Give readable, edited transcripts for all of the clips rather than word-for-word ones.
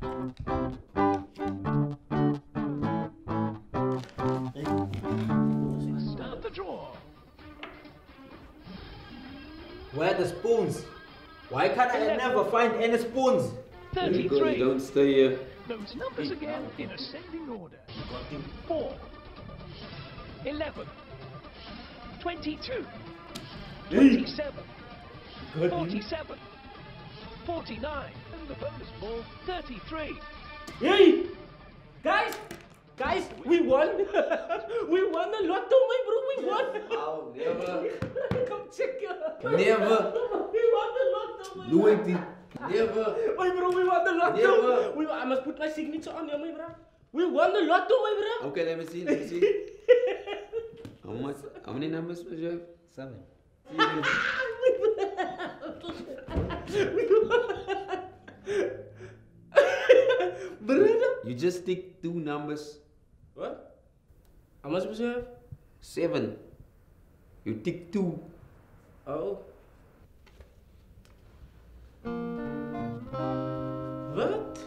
Start the drawer. Where are the spoons? Why can't I never find any spoons? 33. You don't stay here. Those numbers again in ascending order. 4. 11. 22. 27. 47. 49. And the bonus ball, 33. Yay! Guys, we won! We won a lot, oh my bro, we won! I'll never... Come check your... Never! We won a lot, oh my bro! Never! My bro, we won a lot, never! I must put my signature on here, my bro! We won a lot, oh my bro! Okay, let me see. How many numbers do you have? 7. You just stick 2 numbers. What? How much was you have? 7. You tick 2. Oh. What?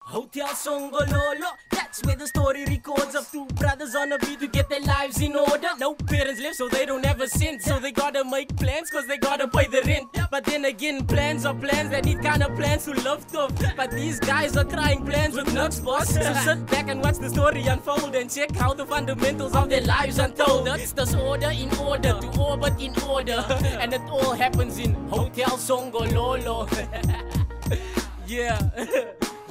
Hotel Songololo, that's where the story records of 2 brothers on a beat to get their lives in order. No parents live, so they don't ever sin. So they gotta make plans, cause they gotta pay the rent. But then again, plans are plans that need kind of plans to love tough. But these guys are trying plans with nuts, boss. So sit back and watch the story unfold and check how the fundamentals of their lives untold. That's disorder in order, to orbit in order. And it all happens in Hotel Songololo. Yeah.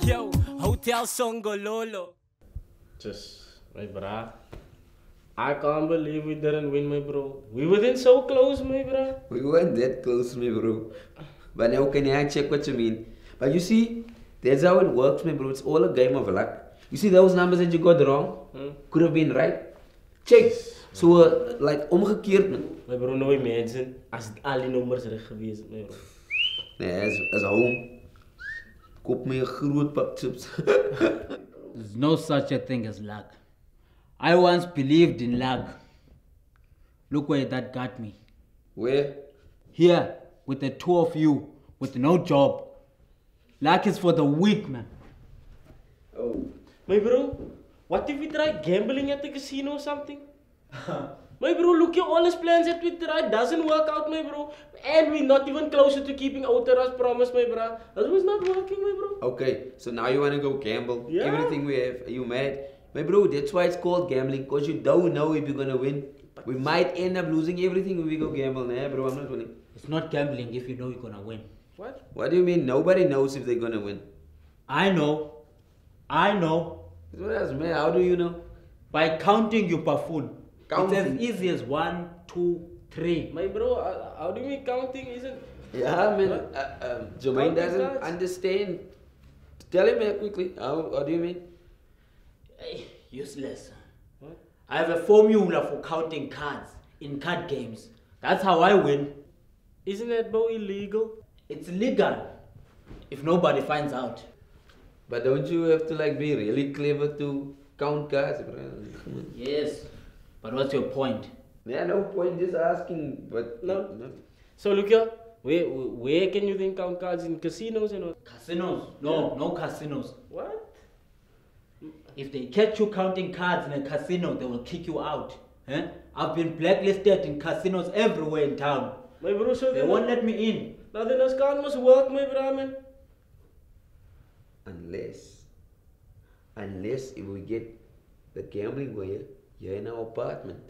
Yo, Hotel Songololo. Just, my brah. I can't believe we didn't win, my bro. We weren't so close, my brah. We weren't that close, my bro. But now can I check what you mean? But you see, that's how it works, my bro. It's all a game of luck. You see those numbers that you got wrong? Could have been right. Check. So, like, omgekeerd, man. My bro, no imagine. As it all the numbers are geweest, my bro. Nee, as home. There's no such a thing as luck. I once believed in luck. Look where that got me. Where? Here, with the 2 of you, with no job. Luck is for the weak, man. Oh. My bro, what if we try gambling at the casino or something? My bro, look at all his plans that we tried, doesn't work out, my bro. And we're not even closer to keeping Otara's promise, my bro. That was not working, my bro. Okay, so now you want to go gamble. Yeah. Everything we have, are you mad? My bro, that's why it's called gambling, because you don't know if you're going to win. We might end up losing everything when we go gamble, nah, bro, I'm not winning. It's not gambling if you know you're going to win. What? What do you mean? Nobody knows if they're going to win. I know. What else, man? How do you know? By counting you buffoon. Counting. It's as easy as 1, 2, 3. My bro, how do you mean counting isn't... Yeah, man, Jermaine doesn't understand. Tell him quickly, how do you mean? Useless. What? I have a formula for counting cards in card games. That's how I win. Isn't that bro illegal? It's legal, if nobody finds out. But don't you have to like be really clever to count cards, bro? Yes. But what's your point? Yeah, no point, just asking, but... No. So look here, where can you then count cards in casinos and what? Casinos? No, yeah. No casinos. What? If they catch you counting cards in a casino, they will kick you out. Eh? I've been blacklisted in casinos everywhere in town. My bro, so they won't let me in. Nothing else can't must work, my brahmin. Unless if we get the gambling way, you're in our apartment.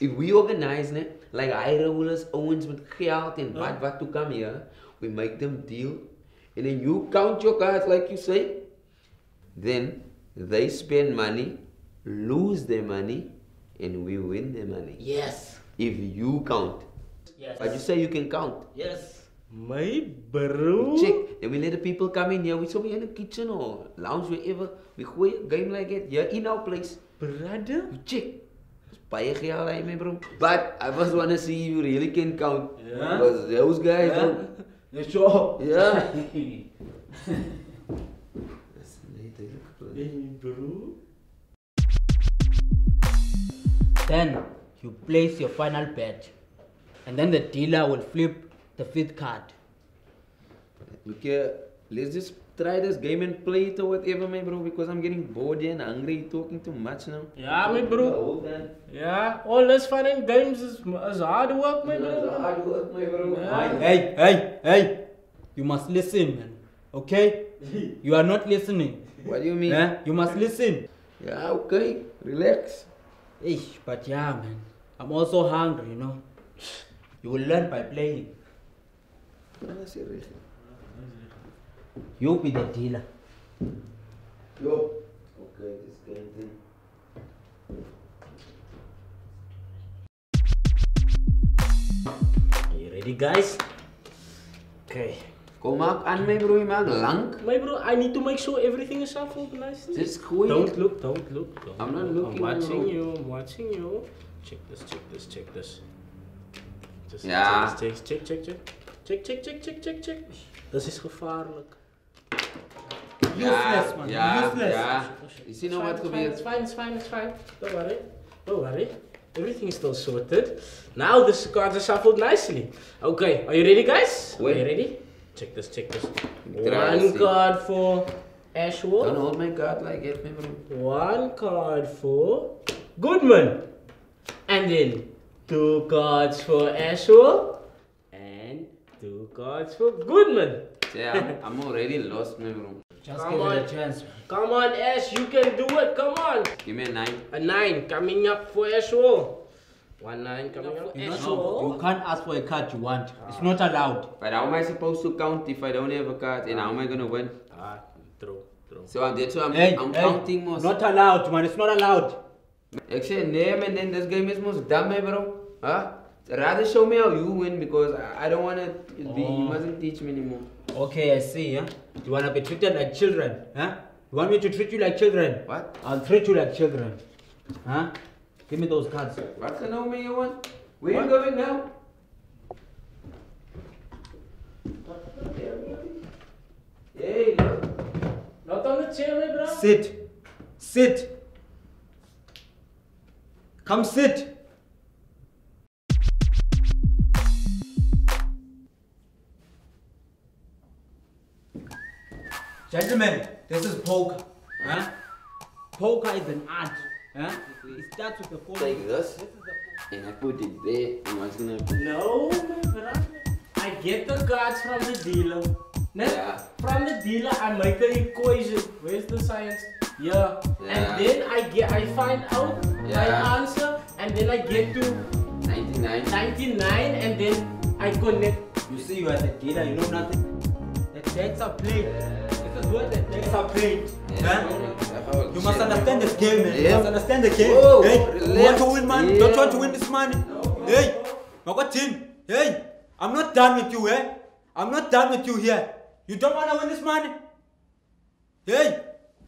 If we organize, like high rollers, Owens with Khealt and Badwat to come here, we make them deal, and then you count your cards like you say, then they spend money, lose their money, and we win their money. Yes. If you count. Yes. But you say you can count. Yes. My bro. Check. Then we let the people come in here. We saw me in the kitchen or lounge, wherever. We play a game like that. You're in our place. Brother? You check. But I first want to see if you really can count. Yeah. Because those guys don't. They're sure. Yeah. Hey, bro. Then you place your final bet. And then the dealer will flip the 5th card. Look here, Let's just try this game and play it or whatever, my bro, because I'm getting bored and hungry, talking too much now. Yeah, my bro. Yeah, all this fun and games is hard work, my bro. It's hard work, my bro. Yeah. Hey. You must listen, man. Okay? You are not listening. What do you mean? Yeah? You must listen. Yeah, okay. Relax. But yeah, man. I'm also hungry, you know. You will learn by playing. You be the dealer. Yo. Okay, this game thing. Are you ready, guys? Okay. Kom maar aan, my bro, man. Lang. My bro, I need to make sure everything is shuffled nicely. Just quick. Don't look. I'm not looking. I'm watching you. Check this. Just yeah. Check. This is gevaarlijk. Useless, man. Yeah, useless. Yeah. You see now what could be. It's fine. Don't worry. Everything is still sorted. Now this card is shuffled nicely. Okay, are you ready, guys? Wait. Are you ready? Check this. One card for Ashwell. Don't hold my card like it, maybe. One card for Goodman. And then two cards for Ashwell. And two cards for Goodman. Yeah, I'm already lost, my room. Just give it a chance. Come on, Ash, you can do it. Come on. Give me a 9. A 9 coming up for Ashwell. 1 9 coming up for Ashwell. You can't ask for a card you want. It's not allowed. But how am I supposed to count if I don't have a card? And how am I gonna win? True. So that's why I'm counting most. Not allowed, man. It's not allowed. Actually, name and then this game is most dumb, bro. Huh? Rather show me how you win because I don't want to be, you mustn't teach me anymore. Okay, I see, huh? You want to be treated like children, huh? You want me to treat you like children? What? I'll treat you like children, huh? Give me those cards. What's the number you want? Where are you going now? Hey, look. Not on the chair, my bro. Sit. Come sit. Gentlemen, this is poker. Huh? Poker is an art. Huh? It starts with the poker. Like this? And I put it there. And I was gonna. No, my brother. I get the cards from the dealer. Yeah. From the dealer, I make the equation. Where's the science? Yeah. And then I find out my answer, and then I get to 99, and then I connect. You see, you are the dealer. You know nothing. The decks are played. You must understand this game, man. You must understand the game. Whoa, hey, you want to win, man? Yeah. Don't you want to win this, man? No. Hey, hey, I'm not done with you, eh? I'm not done with you here. You don't want to win this, man? Hey,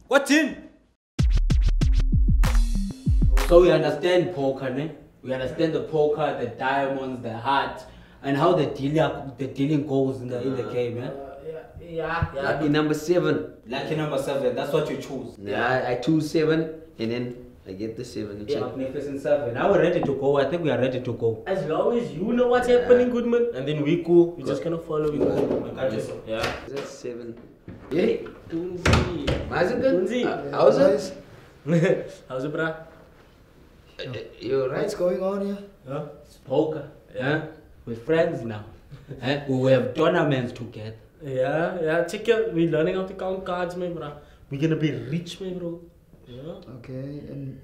what team? So we understand poker, eh? We understand the poker, the diamonds, the heart, and how the dealing goes in the game, eh? Yeah. Lucky number 7. Lucky number 7. That's what you choose. Yeah, I choose 7, and then I get the 7. Yeah, magnificent 7. Now we're ready to go. I think we are ready to go. As long as you know what's happening, Goodman, and then we go. We're just gonna follow. We go. Yeah. That's 7. Hey, Mtunzi. Mtunzi. How's it? How's it, brah? You're right. What's going on here? Yeah. It's poker. Yeah. We're friends now. We have tournaments together. Yeah, check it. We're learning how to count cards, my bro. We're gonna be rich, my bro. Yeah. Okay, and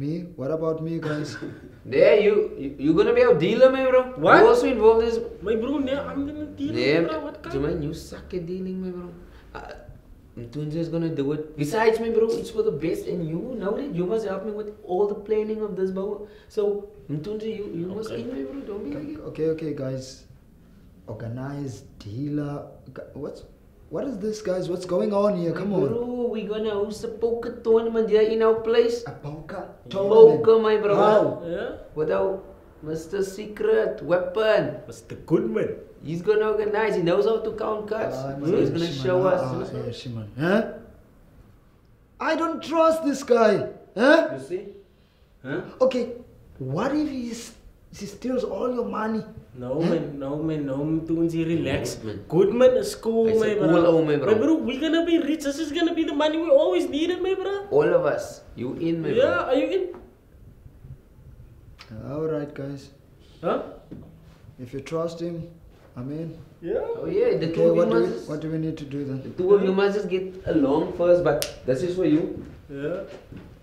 me? What about me, guys? There, you're gonna be our dealer, my bro. What? You also involved in this. My bro, I'm gonna deal with bro. What kind? Jermaine, you suck at dealing, my bro. Mtunzi is gonna do it. Besides, my bro, it's for the best, and you know that you must help me with all the planning of this, bro. So, Mtunzi, you must in, my bro. Don't be like it. Okay, guys. Organized dealer. What is this, guys? What's going on here? Come on. Bro, we're gonna host a poker tournament here in our place. A poker tournament? Poker, my bro. Wow. Yeah? Without Mr. Secret Weapon. Mr. Goodman. He's gonna organize. He knows how to count cards. He's gonna show us. Huh? I don't trust this guy. Huh? You see? Huh? Okay. What if he steals all your money? No man, no man, no Mtunzi, relax. Goodman is cool, my bro. Cool, oh my bro. My bro, we're gonna be rich. This is gonna be the money we always needed, my bro. All of us. You in, my bro? Yeah, are you in? Alright, guys. Huh? If you trust him, I'm in. Yeah. Oh yeah, the two of you must... what do we need to do then? The two of you must just get along first, but this is for you. Yeah.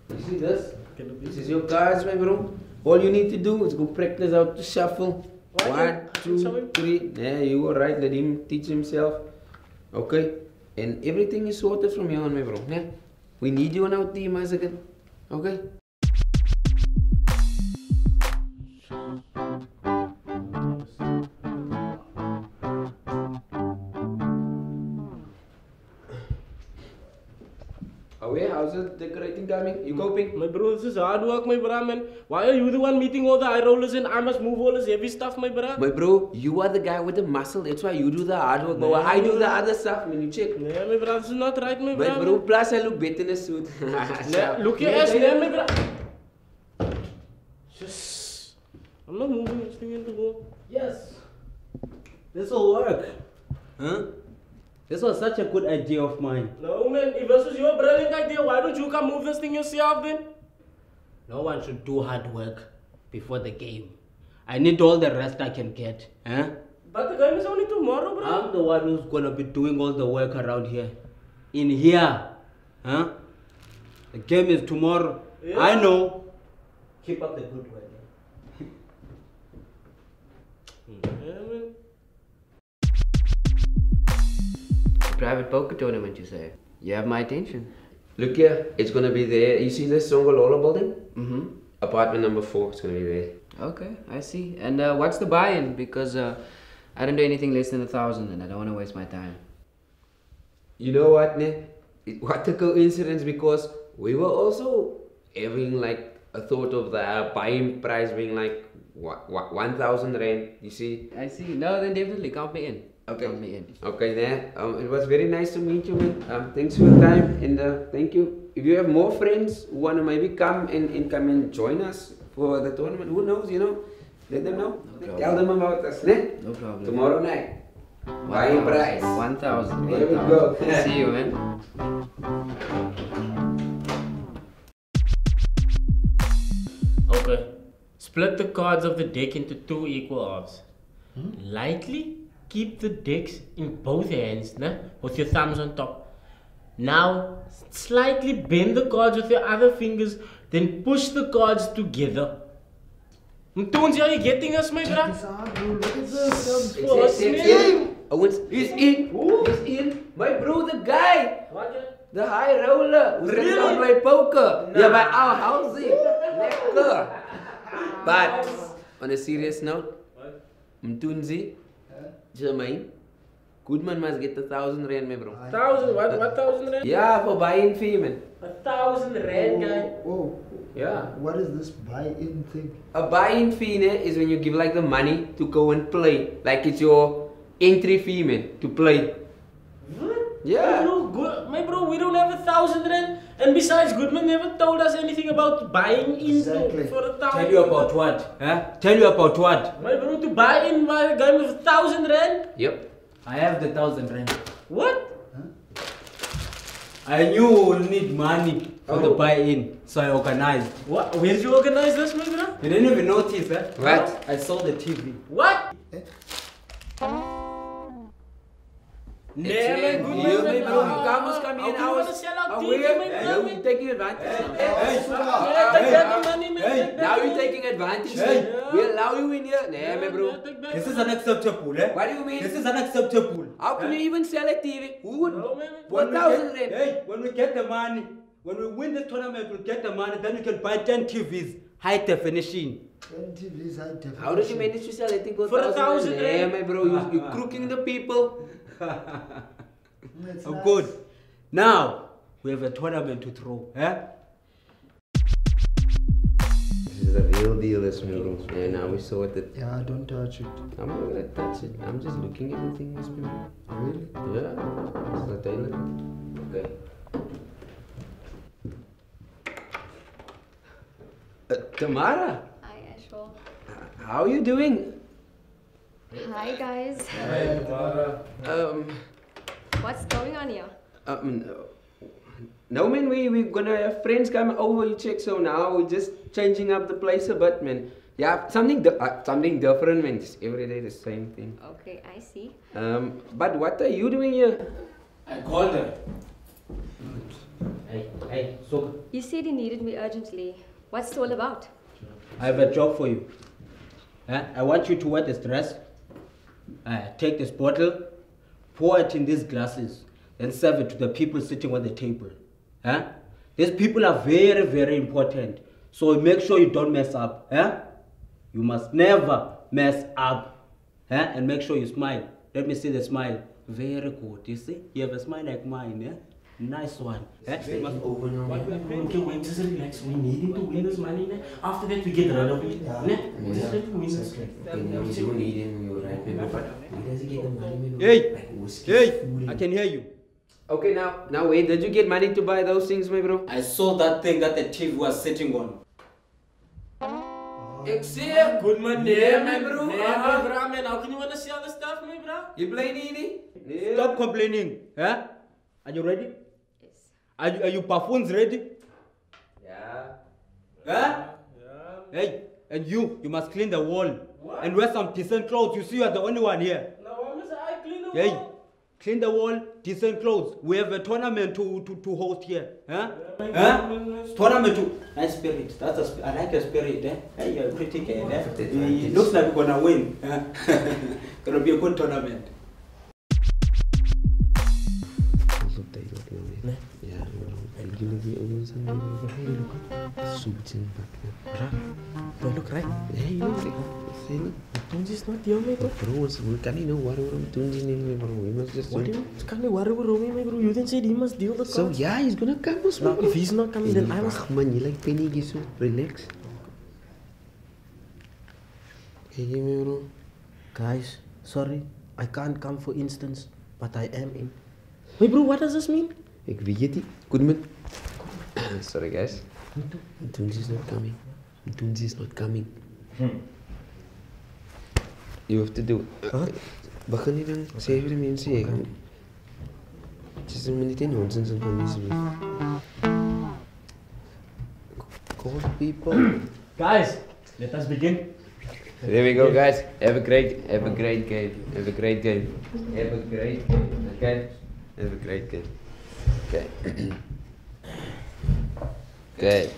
You see this? This is your cards, my bro. All you need to do is go practice how to shuffle. What? 1, 2, 3. Yeah, you are right. Let him teach himself. Okay. And everything is sorted from here on, my bro. Yeah. We need you on our team, Isaac. Okay. How's the decorating coming? You coping? My bro, this is hard work, my bro, man. Why are you the one meeting all the eye rollers and I must move all this heavy stuff, my bro? My bro, you are the guy with the muscle. That's why you do the hard work. But I do the other stuff, man. You check. No, my bro, this is not right, my bro. My bro, plus I look better in a suit. Look your ass there, my bro. Yes. I'm not moving this thing in the wall. Yes. This will work. Huh? This was such a good idea of mine. No man, if this was your brilliant idea, why don't you come move this thing yourself then? No one should do hard work before the game. I need all the rest I can get. Huh? But the game is only tomorrow, bro. I'm the one who's gonna be doing all the work around here. In here. Huh? The game is tomorrow. Yeah. I know. Keep up the good work. Private poker tournament, you say? You have my attention. Look here, it's gonna be there. You see this Songololo building? Mm-hmm. Apartment number 4, it's gonna be there. Okay, I see. And what's the buy-in? Because I don't do anything less than 1,000 and I don't want to waste my time. You know what, Ne? What a coincidence, because we were also having like a thought of the buy-in price being like 1,000 rand, you see? I see. No, then definitely count me in. Okay. Okay, there. It was very nice to meet you, man. Thanks for your time and thank you. If you have more friends who want to maybe come and come and join us for the tournament, who knows, you know, let them know. No, tell them about us, ne? No problem. Tomorrow night. Buy price. 1,000. There we go. See you, man. Okay. Split the cards of the deck into 2 equal halves. Hmm? Lightly. Keep the decks in both hands, nah? With your thumbs on top. Now, slightly bend the cards with your other fingers, then push the cards together. Mtunzi, are you getting us, my brother? Look at this. He's in. Who? He's in. My bro, the guy. What? The high roller. Who's really? Going to play poker. No. Yeah, by our housing. Lekker. But, on a serious note, Mtunzi, Jermaine, Goodman must get 1,000 rand, my bro. 1,000? What 1,000 rand? Yeah, for buy-in fee, man. 1,000 rand, guy. Oh, yeah. What is this buy-in thing? A buy-in fee, ne, is when you give like the money to go and play. Like it's your entry fee, man, to play. What? Yeah. My bro, we don't have 1,000 rand. And besides, Goodman never told us anything about buying in for 1,000. Tell you about what? Huh? Tell you about what? My bro, to buy in my game with 1,000 rand? Yep. I have the 1,000 rand. What? Huh? I knew we would need money for the buy-in, so I organized. What? Where did you organize this, my bro? You didn't even notice, huh? What? I saw the TV. What? Never good man, bro. You must come here now. You're taking advantage. Now you're taking advantage. We allow you in here. Never, bro. This is unacceptable. What do you mean? This is unacceptable. How can you even sell a TV? Who would? 1,000 rand. Hey, when we get the money, when we win the tournament, we'll get the money. Then we can buy 10 TVs, high definition. How did you manage to sell? I think for 1,000 rand. Yeah, my bro, you're crooking the people. Oh, good. Nice. Now we have a tournament to throw. Eh? This is a real deal, this mural. Yeah, now we saw it. Yeah, don't touch it. I'm not gonna touch it. I'm just looking at the thing. Really? Yeah. It's not daily. Okay. Tamara. Hi, Ashwell. How are you doing? Hi guys. Hi Tamara. What's going on here? No man, we're gonna have friends come over, you check, so now we're just changing up the place a bit, man. Yeah, something different, man. Just every day the same thing. Okay, I see. But what are you doing here? I called her. Hey, so. You said you needed me urgently. What's it all about? I have a job for you. I want you to wear this dress. Take this bottle, pour it in these glasses, and serve it to the people sitting on the table. These people are very, very important. So make sure you don't mess up. You must never mess up. And make sure you smile. Let me see the smile. Very good. You see? You have a smile like mine. Nice one. We must open up. What we are praying, okay, wait, just relax. We need to win this money. After that, we get rid of it. Just let me win this. We don't need him. You're right, man. But he doesn't get the money. Hey, I can hear you. Okay, now wait. Did you get money to buy those things, my bro? I saw that thing that the TV was sitting on. Except Goodman, my bro. My bro, man. How can you want to see all the stuff, my bro? You complaining? Stop complaining. Are you ready? Yes. Are you buffoons ready? Yeah. Yeah. Hey, and you must clean the wall. What? And wear some decent clothes. You see, you are the only one here. No, I clean the wall. Clean the wall, decent clothes. We have a tournament to host here. Tournament to... Nice spirit. I like your spirit, Hey, you're pretty good, It looks like we're gonna win. Gonna be a good tournament. Don't look right. Hey, Mtunzi's not here, my bro. Bro, we can't even worry about Mtunzi, my bro. We must just... What do you mean? Can't we worry about Romy, my bro? You then said he must deal the cost. So yeah, he's gonna come, my bro. If he's not coming, then I must... Man, you like Penny, you so relax. Hey, my bro. Guys, sorry. I can't come for instance, but I am in. Wait, bro, what does this mean? Ik weet het. Goodman. Sorry, guys. Mtunzi is not coming. Mtunzi is not coming. You have to do it. Huh? Begin niet dan. Zeg voor de mensen. Het is een minuut in nonsens en van deze brief. Call people. Guys, let us begin. There we go, guys. Have a great game. Have a great game. Okay. Good.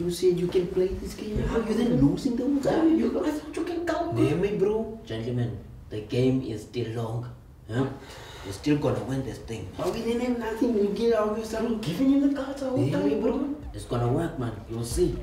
You said you can play this game. You're then losing the ones. I thought you can count. Me, bro. Gentlemen, the game is still long. You're still gonna win this thing. How we didn't have nothing? You get out of your giving him the cards. Me, bro. It's gonna work, man. You'll see.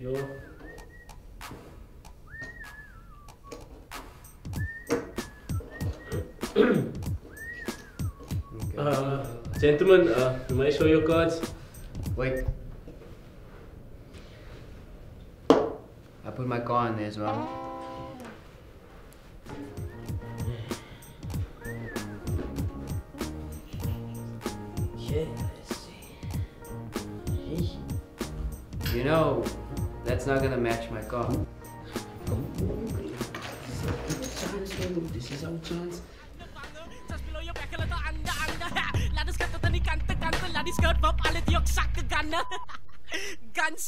Yo. Okay. Gentlemen, you may show your cards. Wait. I put my car in there as well. Yeah, I see. You know, that's not gonna match my car. This is our chance. No!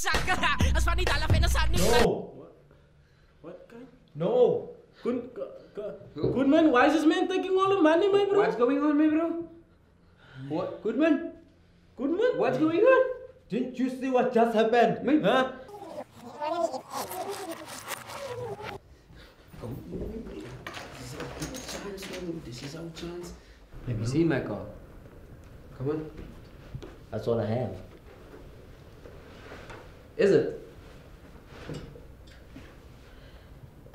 What kind? No! Goodman, why is this man taking all the money, my bro? What's going on, my bro? What? Goodman? Goodman? What's going on? Didn't you see what just happened? Me? Huh? This is our chance. Have you seen my car? Come on. That's all I have. Is it?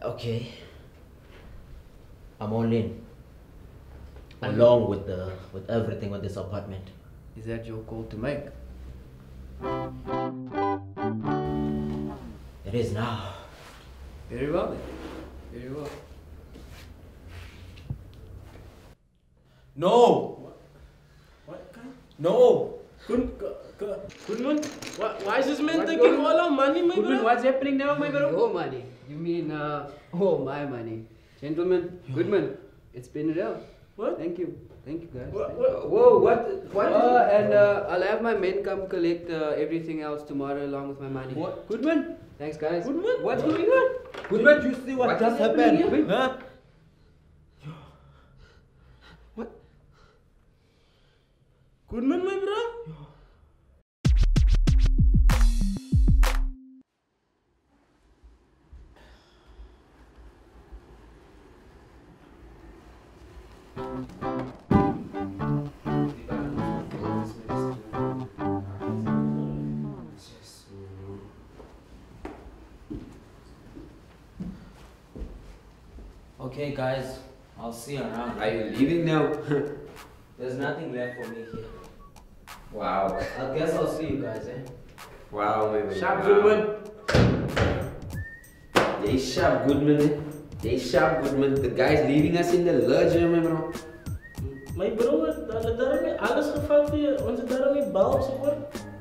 Okay. I'm all in. Along with the everything on this apartment. Is that your call to make? It is now. Very well then. Very well. No! What kind? No! Goodman, why is this man taking all our money, my Goodman, bro? What's happening now, my bro? Your money? You mean, oh, my money. Gentlemen, Goodman, it's been real. What? Thank you guys. What? Whoa, what? And I'll have my men come collect everything else tomorrow along with my money. What? Goodman? Thanks, guys. Goodman? What's going on? Goodman, you see what just happened? Huh? What? Goodman, my bro? Okay guys, I'll see you around. Are you leaving now? There's nothing left for me here. Wow. I guess I'll see you guys, eh? Wow, maybe. Sharp Goodman. They Sharp Goodman, eh? They Sharp Goodman. The guy's leaving us in the lurch, remember? My bro, the other one, I was on the bulbs.